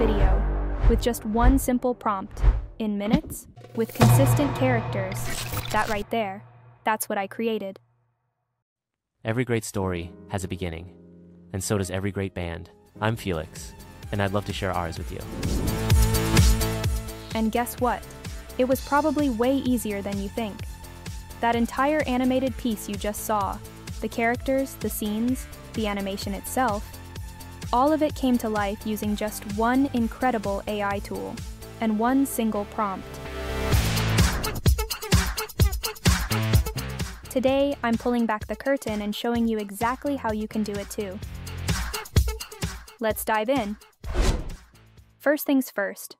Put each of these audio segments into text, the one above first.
video with just one simple prompt in minutes with consistent characters. That right there, that's what I created. Every great story has a beginning, and so does every great band. I'm Felix, and I'd love to share ours with you. And guess what? It was probably way easier than you think. That entire animated piece you just saw, the characters, the scenes, the animation itself, all of it came to life using just one incredible AI tool and one single prompt. Today, I'm pulling back the curtain and showing you exactly how you can do it too. Let's dive in. First things first,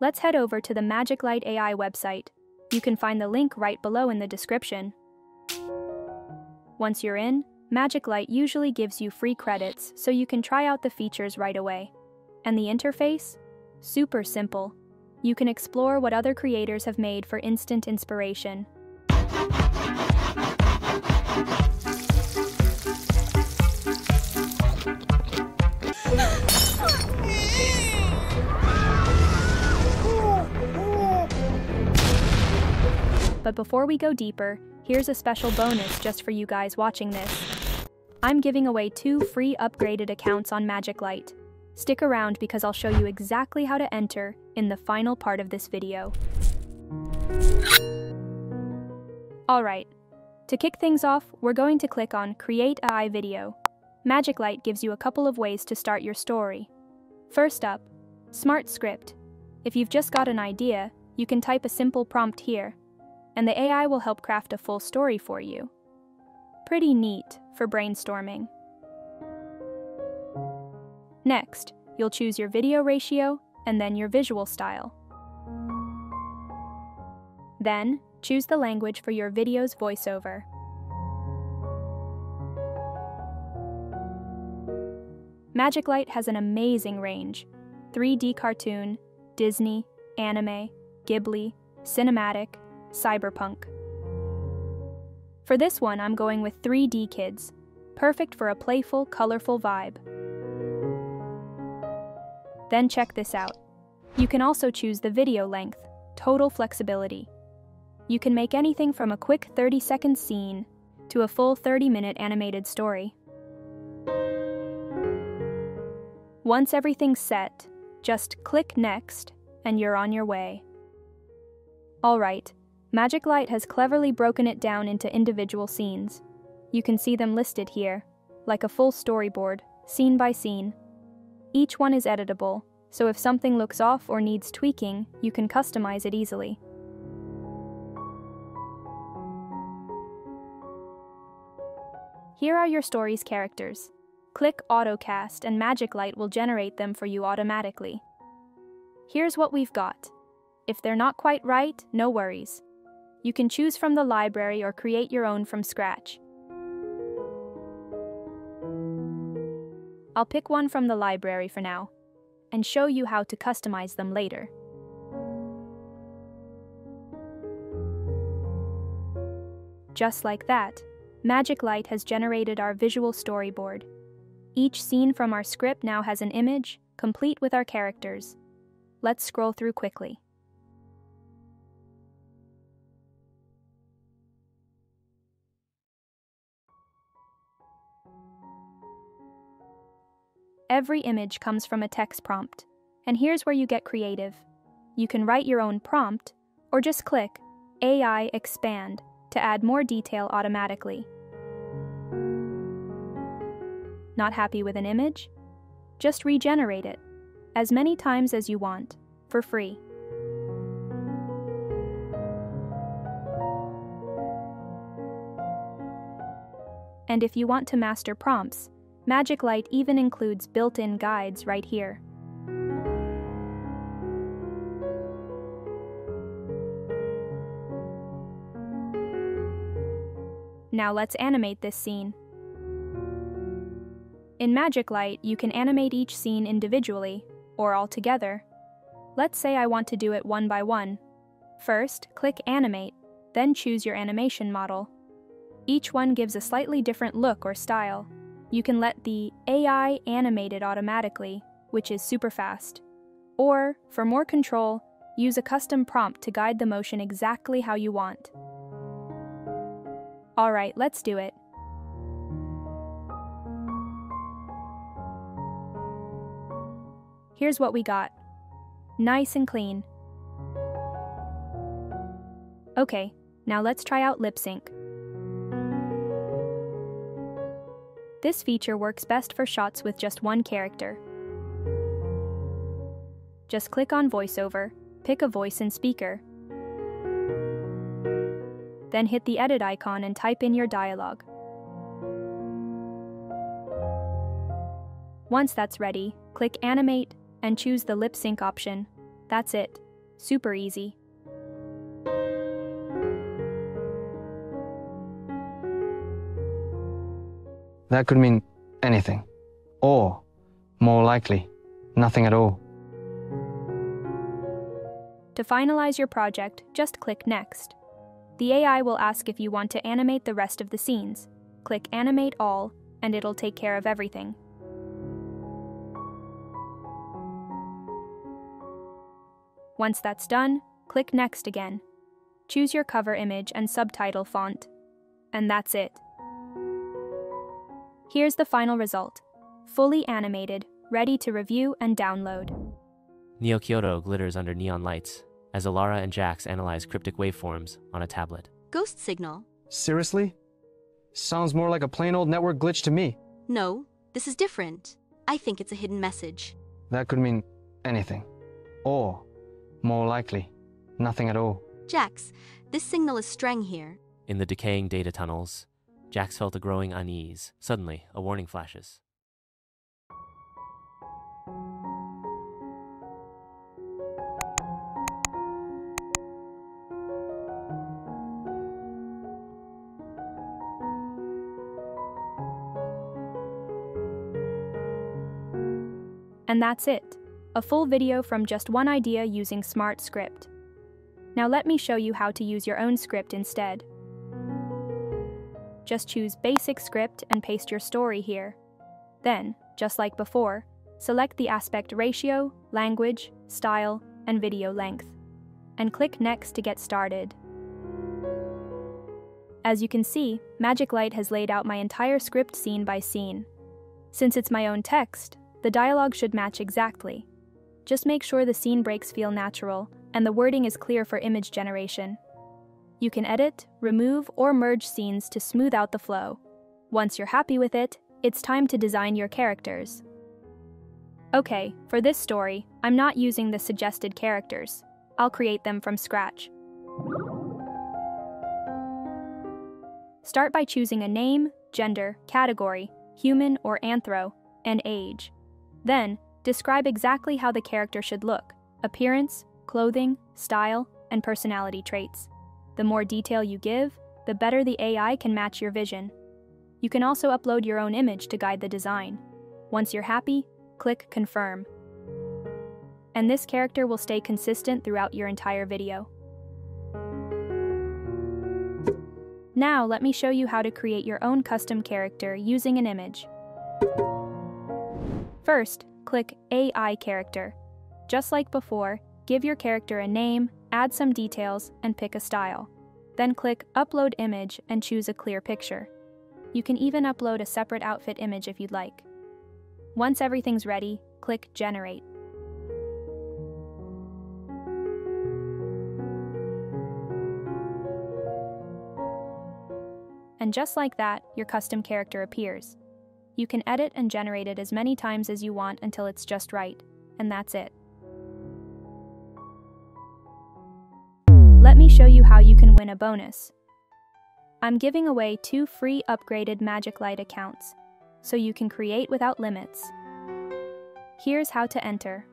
let's head over to the MagicLight AI website. You can find the link right below in the description. Once you're in, MagicLight usually gives you free credits so you can try out the features right away. And the interface? Super simple. You can explore what other creators have made for instant inspiration. But before we go deeper, here's a special bonus just for you guys watching this. I'm giving away 2 free upgraded accounts on MagicLight. Stick around because I'll show you exactly how to enter in the final part of this video. Alright, to kick things off, we're going to click on Create AI Video. MagicLight gives you a couple of ways to start your story. First up, Smart Script. If you've just got an idea, you can type a simple prompt here, and the AI will help craft a full story for you. Pretty neat for brainstorming. Next, you'll choose your video ratio and then your visual style. Then, choose the language for your video's voiceover. MagicLight has an amazing range: 3D cartoon, Disney, anime, Ghibli, cinematic, cyberpunk. For this one, I'm going with 3D kids, perfect for a playful, colorful vibe. Then check this out. You can also choose the video length, total flexibility. You can make anything from a quick 30-second scene to a full 30-minute animated story. Once everything's set, just click Next, and you're on your way. All right. MagicLight has cleverly broken it down into individual scenes. You can see them listed here, like a full storyboard, scene by scene. Each one is editable, so if something looks off or needs tweaking, you can customize it easily. Here are your story's characters. Click Autocast and MagicLight will generate them for you automatically. Here's what we've got. If they're not quite right, no worries. You can choose from the library or create your own from scratch. I'll pick one from the library for now and show you how to customize them later. Just like that, MagicLight has generated our visual storyboard. Each scene from our script now has an image, complete with our characters. Let's scroll through quickly. Every image comes from a text prompt, and here's where you get creative. You can write your own prompt, or just click AI Expand to add more detail automatically. Not happy with an image? Just regenerate it, as many times as you want, for free. And if you want to master prompts, MagicLight even includes built-in guides right here. Now let's animate this scene. In MagicLight, you can animate each scene individually, or all together. Let's say I want to do it one by one. First, click Animate, then choose your animation model. Each one gives a slightly different look or style. You can let the AI animate it automatically, which is super fast. Or, for more control, use a custom prompt to guide the motion exactly how you want. Alright, let's do it. Here's what we got. Nice and clean. Okay, now let's try out lip sync. This feature works best for shots with just one character. Just click on voiceover, pick a voice and speaker. Then hit the edit icon and type in your dialogue. Once that's ready, click animate and choose the lip sync option. That's it. Super easy. That could mean anything, or, more likely, nothing at all. To finalize your project, just click Next. The AI will ask if you want to animate the rest of the scenes. Click Animate All, and it'll take care of everything. Once that's done, click Next again. Choose your cover image and subtitle font. And that's it. Here's the final result. Fully animated, ready to review and download. Neo Kyoto glitters under neon lights as Alara and Jax analyze cryptic waveforms on a tablet. Ghost signal? Seriously? Sounds more like a plain old network glitch to me. No, this is different. I think it's a hidden message. That could mean anything. Or, more likely, nothing at all. Jax, this signal is strang here. In the decaying data tunnels, Jax felt a growing unease. Suddenly, a warning flashes. And that's it. A full video from just one idea using Smart Script. Now let me show you how to use your own script instead. Just choose Basic Script and paste your story here. Then, just like before, select the aspect ratio, language, style, and video length. And click Next to get started. As you can see, MagicLight has laid out my entire script scene by scene. Since it's my own text, the dialogue should match exactly. Just make sure the scene breaks feel natural and the wording is clear for image generation. You can edit, remove, or merge scenes to smooth out the flow. Once you're happy with it, it's time to design your characters. Okay, for this story, I'm not using the suggested characters. I'll create them from scratch. Start by choosing a name, gender, category, human or anthro, and age. Then, describe exactly how the character should look, appearance, clothing, style, and personality traits. The more detail you give, the better the AI can match your vision. You can also upload your own image to guide the design. Once you're happy, click Confirm. And this character will stay consistent throughout your entire video. Now, let me show you how to create your own custom character using an image. First, click AI Character. Just like before, give your character a name, add some details, and pick a style. Then click Upload Image and choose a clear picture. You can even upload a separate outfit image if you'd like. Once everything's ready, click Generate. And just like that, your custom character appears. You can edit and generate it as many times as you want until it's just right, and that's it. Let me show you how you can win a bonus. I'm giving away 2 free upgraded MagicLight accounts, so you can create without limits. Here's how to enter.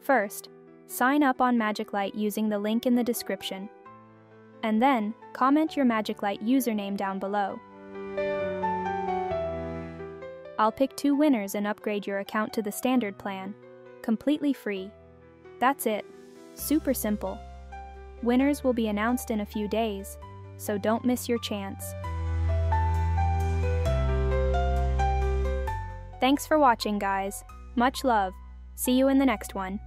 First, sign up on MagicLight using the link in the description. And then, comment your MagicLight username down below. I'll pick 2 winners and upgrade your account to the standard plan. Completely free. That's it. Super simple. Winners will be announced in a few days, so don't miss your chance. Thanks for watching, guys. Much love. See you in the next one.